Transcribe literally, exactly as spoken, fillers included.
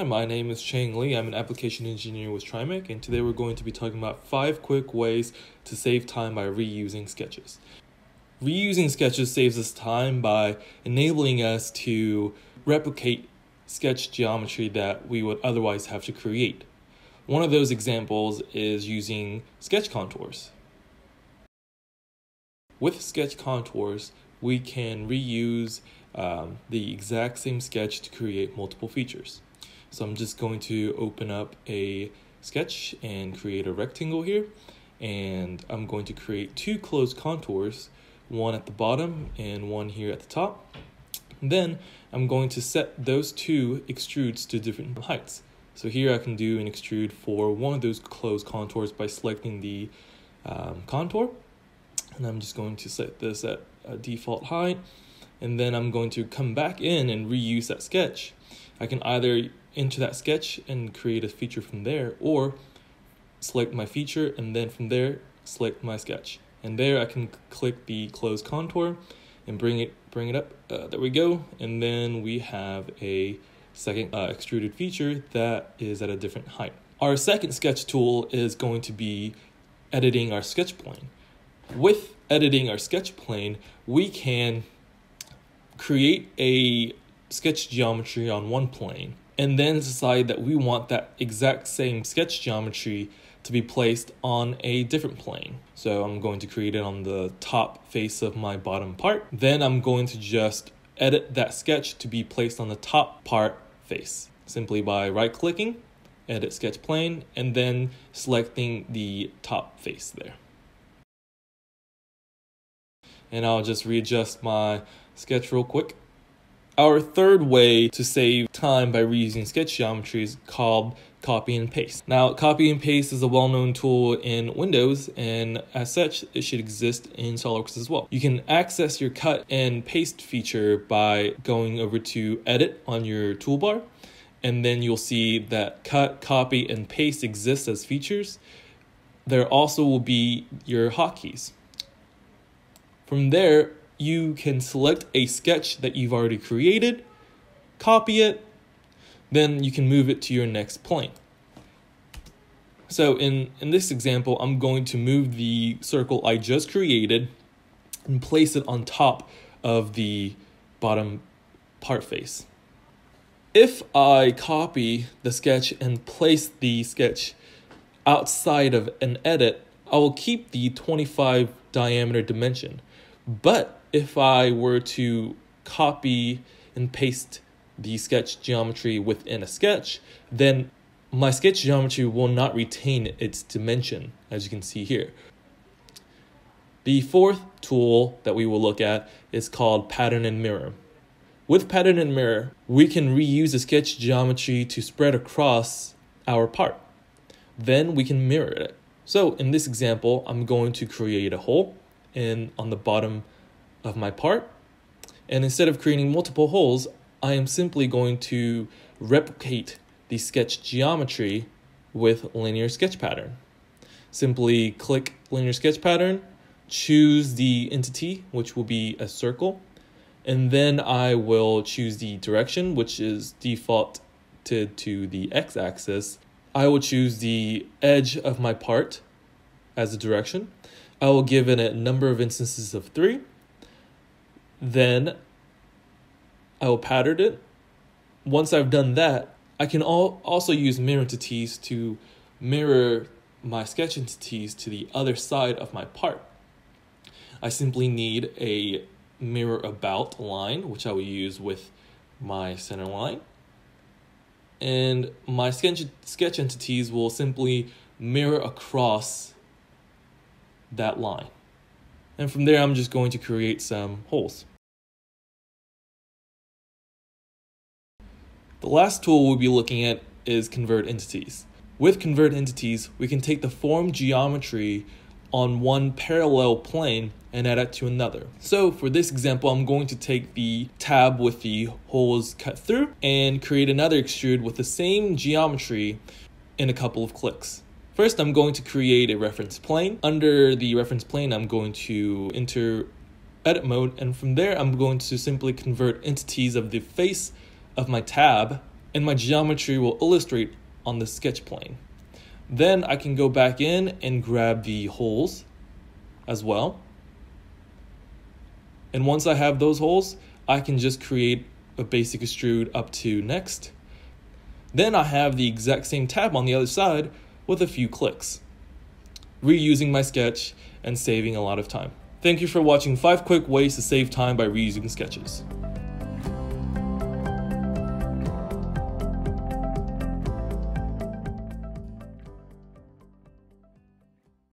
Hi, my name is Chang Lee. I'm an application engineer with TriMech, and today we're going to be talking about five quick ways to save time by reusing sketches. Reusing sketches saves us time by enabling us to replicate sketch geometry that we would otherwise have to create. One of those examples is using sketch contours. With sketch contours, we can reuse um, the exact same sketch to create multiple features. So I'm just going to open up a sketch and create a rectangle here. And I'm going to create two closed contours, one at the bottom and one here at the top. And then I'm going to set those two extrudes to different heights. So here I can do an extrude for one of those closed contours by selecting the um, contour. And I'm just going to set this at a default height. And then I'm going to come back in and reuse that sketch. I can either enter that sketch and create a feature from there, or select my feature and then from there select my sketch, and there I can click the closed contour and bring it bring it up. Uh, there we go, and then we have a second uh, extruded feature that is at a different height. Our second sketch tool is going to be editing our sketch plane. With editing our sketch plane, we can create a sketch geometry on one plane and then decide that we want that exact same sketch geometry to be placed on a different plane. So I'm going to create it on the top face of my bottom part. Then I'm going to just edit that sketch to be placed on the top part face, simply by right-clicking, edit sketch plane, and then selecting the top face there. And I'll just readjust my sketch real quick. Our third way to save time by reusing sketch geometry is called copy and paste. Now, copy and paste is a well-known tool in Windows, and as such, it should exist in SOLIDWORKS as well. You can access your cut and paste feature by going over to Edit on your toolbar, and then you'll see that cut, copy, and paste exist as features. There also will be your hotkeys. From there, you can select a sketch that you've already created, copy it, then you can move it to your next plane. So in, in this example, I'm going to move the circle I just created and place it on top of the bottom part face. If I copy the sketch and place the sketch outside of an edit, I will keep the twenty-five diameter dimension. But if I were to copy and paste the sketch geometry within a sketch, then my sketch geometry will not retain its dimension, as you can see here. The fourth tool that we will look at is called pattern and mirror. With pattern and mirror, we can reuse the sketch geometry to spread across our part. Then we can mirror it. So in this example, I'm going to create a hole in on the bottom of my part, and instead of creating multiple holes, I am simply going to replicate the sketch geometry with linear sketch pattern. Simply click linear sketch pattern, choose the entity, which will be a circle, and then I will choose the direction, which is defaulted to, to the x-axis. I will choose the edge of my part as a direction. I will give it a number of instances of three. Then I will pattern it. Once I've done that, I can all also use mirror entities to mirror my sketch entities to the other side of my part. I simply need a mirror about line, which I will use with my center line. And my sketch, sketch entities will simply mirror across that line. And from there, I'm just going to create some holes. The last tool we'll be looking at is convert entities. With convert entities, we can take the form geometry on one parallel plane and add it to another. So for this example, I'm going to take the tab with the holes cut through and create another extrude with the same geometry in a couple of clicks. First, I'm going to create a reference plane. Under the reference plane, I'm going to enter edit mode, and from there, I'm going to simply convert entities of the face of my tab and my geometry will illustrate on the sketch plane. Then I can go back in and grab the holes as well. And once I have those holes, I can just create a basic extrude up to next. Then I have the exact same tab on the other side with a few clicks, reusing my sketch and saving a lot of time. Thank you for watching five quick ways to save time by reusing sketches.